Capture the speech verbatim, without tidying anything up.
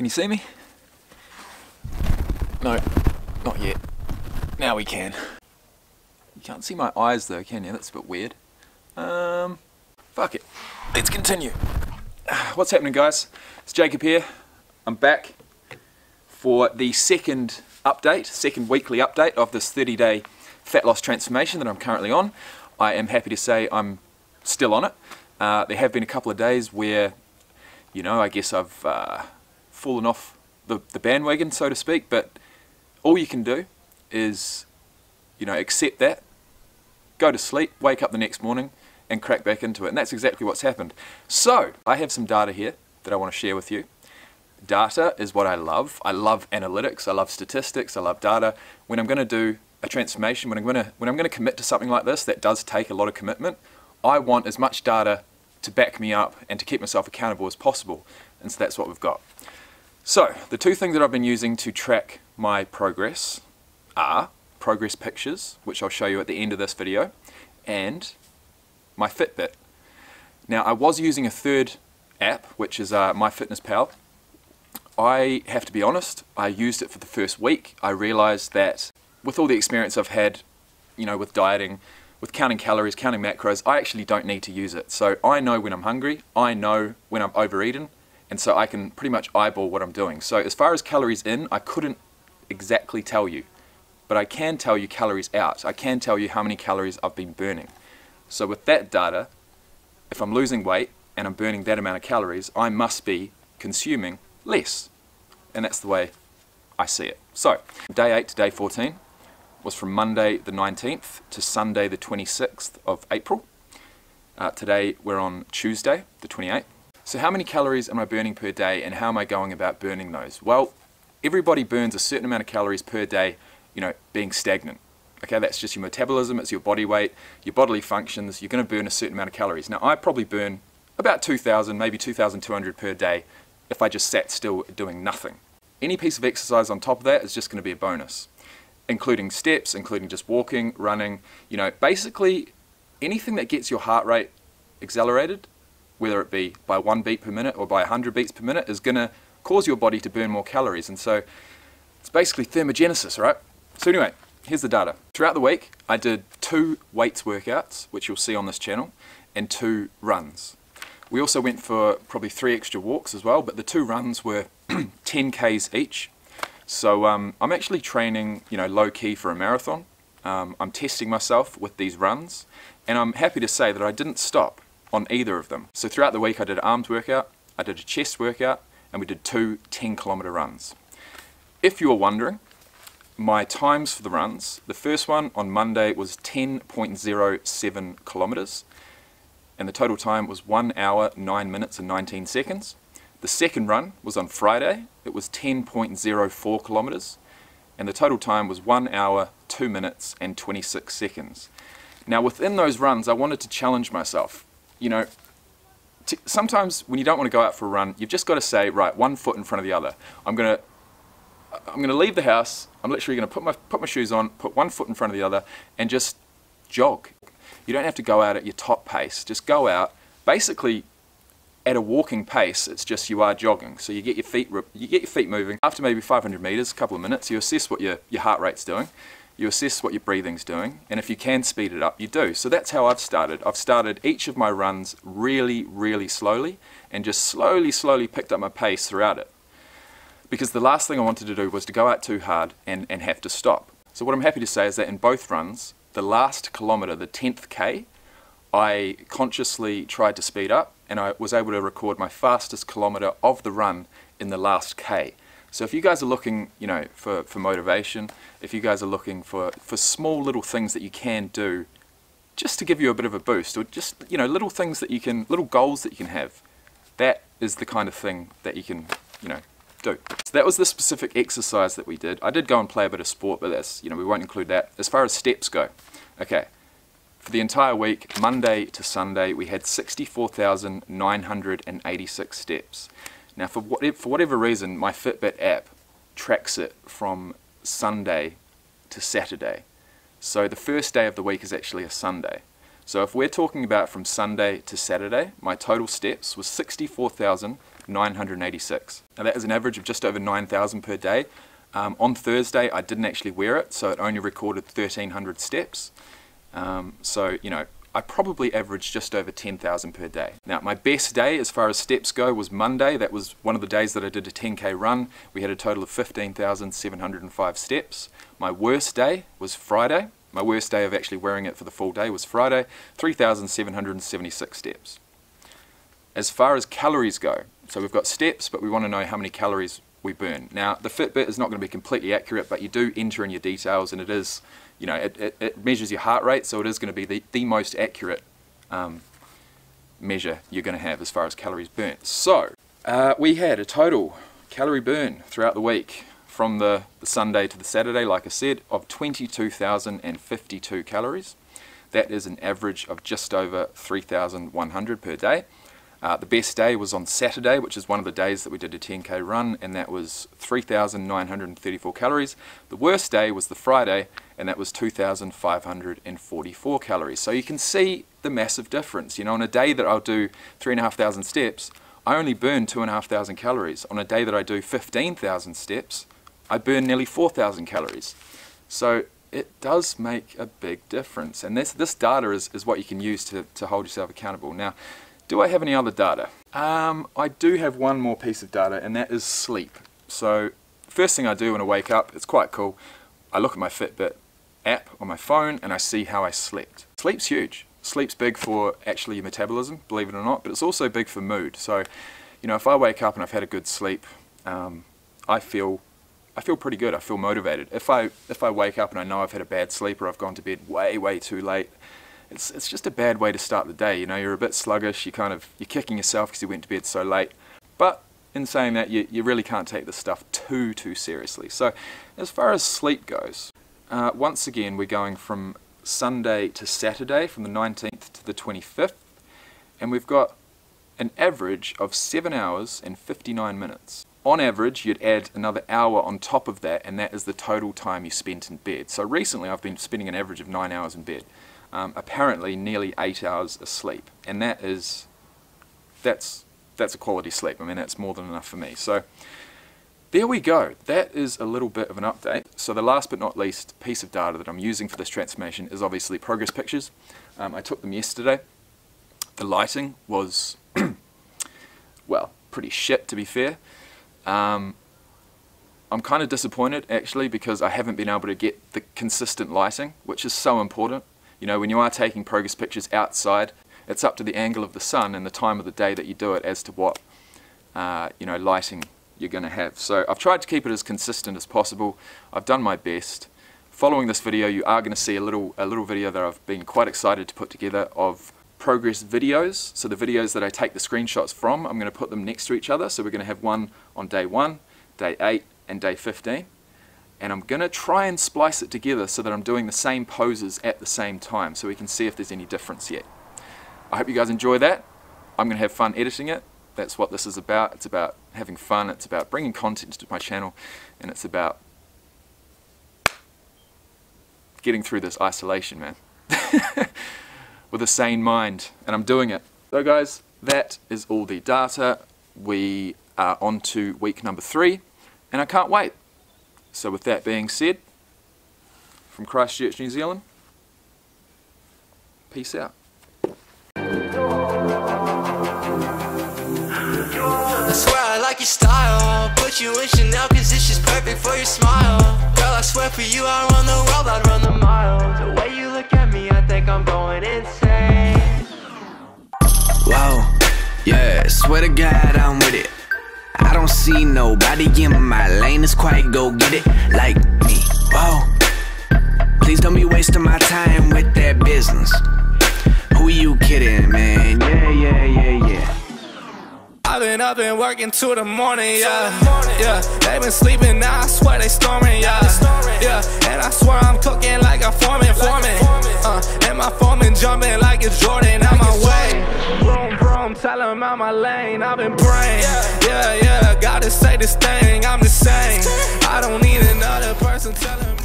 Can you see me? No, not yet. Now we can. You can't see my eyes though, can you? That's a bit weird. Um, fuck it. Let's continue. What's happening, guys? It's Jacob here. I'm back for the second update, second weekly update of this thirty day fat loss transformation that I'm currently on. I am happy to say I'm still on it. Uh, there have been a couple of days where, you know, I guess I've uh, fallen off the, the bandwagon, so to speak, but all you can do is, you know, accept that, go to sleep, wake up the next morning, and crack back into it. And that's exactly what's happened. So, I have some data here that I want to share with you. Data is what I love. I love analytics, I love statistics, I love data. When I'm going to do a transformation, when I'm going to when I'm going to commit to something like this that does take a lot of commitment, I want as much data to back me up and to keep myself accountable as possible. And so that's what we've got. So, the two things that I've been using to track my progress are progress pictures, which I'll show you at the end of this video, and my Fitbit. Now, I was using a third app, which is uh, MyFitnessPal. I have to be honest, I used it for the first week. I realized that with all the experience I've had, you know, with dieting, with counting calories, counting macros, I actually don't need to use it. So I know when I'm hungry, I know when I'm overeaten, and so I can pretty much eyeball what I'm doing. So as far as calories in, I couldn't exactly tell you, but I can tell you calories out. I can tell you how many calories I've been burning. So with that data, if I'm losing weight and I'm burning that amount of calories, I must be consuming less. And that's the way I see it. So, day eight to day fourteen was from Monday the nineteenth to Sunday the twenty-sixth of April. Uh, today we're on Tuesday the twenty-eighth. So how many calories am I burning per day and how am I going about burning those? Well, everybody burns a certain amount of calories per day, you know, being stagnant. Okay, that's just your metabolism, it's your body weight, your bodily functions, you're going to burn a certain amount of calories. Now I probably burn about two thousand, maybe two thousand two hundred per day if I just sat still doing nothing. Any piece of exercise on top of that is just going to be a bonus, including steps, including just walking, running, you know, basically anything that gets your heart rate accelerated, whether it be by one beat per minute or by one hundred beats per minute, is going to cause your body to burn more calories. And so it's basically thermogenesis, right? So anyway, here's the data. Throughout the week, I did two weights workouts, which you'll see on this channel, and two runs. We also went for probably three extra walks as well, but the two runs were ten Ks each. So um, I'm actually training, you know, low-key for a marathon. Um, I'm testing myself with these runs, and I'm happy to say that I didn't stop on either of them. So throughout the week I did an arms workout, I did a chest workout, and we did two ten kilometer runs. If you're wondering, my times for the runs, the first one on Monday was ten point zero seven kilometers, and the total time was one hour, nine minutes and nineteen seconds. The second run was on Friday, it was ten point zero four kilometers, and the total time was one hour, two minutes and twenty-six seconds. Now within those runs I wanted to challenge myself. You know, t sometimes when you don't want to go out for a run, you've just got to say, right, one foot in front of the other. I'm going to I'm going to leave the house, I'm literally going to put my, put my shoes on, put one foot in front of the other, and just jog. You don't have to go out at your top pace, just go out, basically, at a walking pace. It's just you are jogging, so you get your feet you get your feet moving. After maybe five hundred meters, a couple of minutes, you assess what your your heart rate's doing, you assess what your breathing's doing, and if you can speed it up, you do. So that's how I've started. I've started each of my runs really, really slowly, and just slowly, slowly picked up my pace throughout it, because the last thing I wanted to do was to go out too hard and and have to stop. So what I'm happy to say is that in both runs, the last kilometer, the tenth K, I consciously tried to speed up, and I was able to record my fastest kilometer of the run in the last K. So if you guys are looking, you know, for, for motivation, if you guys are looking for, for small little things that you can do just to give you a bit of a boost, or just, you know, little things that you can, little goals that you can have, that is the kind of thing that you can, you know, do. So that was the specific exercise that we did. I did go and play a bit of sport, but that's, you know, we won't include that. As far as steps go, okay. For the entire week, Monday to Sunday, we had sixty-four thousand nine hundred eighty-six steps. Now, for, what, for whatever reason, my Fitbit app tracks it from Sunday to Saturday. So the first day of the week is actually a Sunday. So if we're talking about from Sunday to Saturday, my total steps was sixty-four thousand nine hundred eighty-six. Now that is an average of just over nine thousand per day. Um, on Thursday, I didn't actually wear it, so it only recorded thirteen hundred steps. Um, so, you know, I probably averaged just over ten thousand per day. Now, my best day as far as steps go was Monday. That was one of the days that I did a ten K run. We had a total of fifteen thousand seven hundred five steps. My worst day was Friday. My worst day of actually wearing it for the full day was Friday, three thousand seven hundred seventy-six steps. As far as calories go, so we've got steps, but we want to know how many calories we burn. Now, the Fitbit is not going to be completely accurate, but you do enter in your details, and it is, you know, it, it, it measures your heart rate, so it is going to be the, the most accurate um, measure you're going to have as far as calories burnt. So, uh, we had a total calorie burn throughout the week, from the, the Sunday to the Saturday, like I said, of twenty-two thousand fifty-two calories. That is an average of just over three thousand one hundred per day. Uh, the best day was on Saturday, which is one of the days that we did a ten K run, and that was three thousand nine hundred thirty-four calories. The worst day was the Friday, and that was two thousand five hundred forty-four calories. So you can see the massive difference. You know, on a day that I'll do three thousand five hundred steps, I only burn two thousand five hundred calories. On a day that I do fifteen thousand steps, I burn nearly four thousand calories. So it does make a big difference. And this, this data is, is what you can use to, to hold yourself accountable. Now, do I have any other data? Um, I do have one more piece of data, and that is sleep. So first thing I do when I wake up, it's quite cool, I look at my Fitbit app on my phone and I see how I slept. Sleep's huge. Sleep's big for actually your metabolism, believe it or not, but it's also big for mood. So, you know, if I wake up and I've had a good sleep, um, I feel I feel pretty good. I feel motivated. If I if I wake up and I know I've had a bad sleep or I've gone to bed way, way too late, It's, it's just a bad way to start the day. You know, you're a bit sluggish, you kind of, you're kicking yourself because you went to bed so late. But in saying that, you, you really can't take this stuff too, too seriously. So as far as sleep goes, uh, once again, we're going from Sunday to Saturday, from the nineteenth to the twenty-fifth, and we've got an average of seven hours and fifty-nine minutes. On average, you'd add another hour on top of that, and that is the total time you spent in bed. So recently, I've been spending an average of nine hours in bed. Um, apparently nearly eight hours asleep, and that is that's that's a quality sleep. I mean, that's more than enough for me. So there we go. That is a little bit of an update. So the last but not least piece of data that I'm using for this transformation is obviously progress pictures. Um, I took them yesterday. The lighting was well, pretty shit, to be fair. Um, I'm kind of disappointed actually, because I haven't been able to get the consistent lighting, which is so important. You know, when you are taking progress pictures outside, it's up to the angle of the sun and the time of the day that you do it as to what, uh, you know, lighting you're going to have. So I've tried to keep it as consistent as possible. I've done my best. Following this video, you are going to see a little, a little video that I've been quite excited to put together of progress videos. So the videos that I take the screenshots from, I'm going to put them next to each other. So we're going to have one on day one, day eight, and day fifteen. And I'm going to try and splice it together so that I'm doing the same poses at the same time, so we can see if there's any difference yet. I hope you guys enjoy that. I'm going to have fun editing it. That's what this is about. It's about having fun. It's about bringing content to my channel. And it's about getting through this isolation, man. With a sane mind. And I'm doing it. So guys, that is all the data. We are on to week number three. And I can't wait. So with that being said, from Christchurch, New Zealand, peace out. I swear I like your style, put you in Chanel cause it's just perfect for your smile. Girl, I swear for you I'd run the world, I'd run the mile. The way you look at me, I think I'm going insane. Wow, yeah, swear to God I'm with it. I don't see nobody in my lane, it's quite go get it like me. Whoa, please don't be wasting my time with that business. Who you kidding, man? Yeah, yeah, yeah, yeah. I've been up and working till the morning, yeah. Yeah, they been sleeping now, I swear they storming, yeah. Yeah, and I swear I'm cooking like a foreman, foreman. Uh, and my foreman jumping like it's Jordan out my way. Tell him I'm my lane, I've been praying. Yeah, yeah, gotta say this thing, I'm the same. I don't need another person telling me.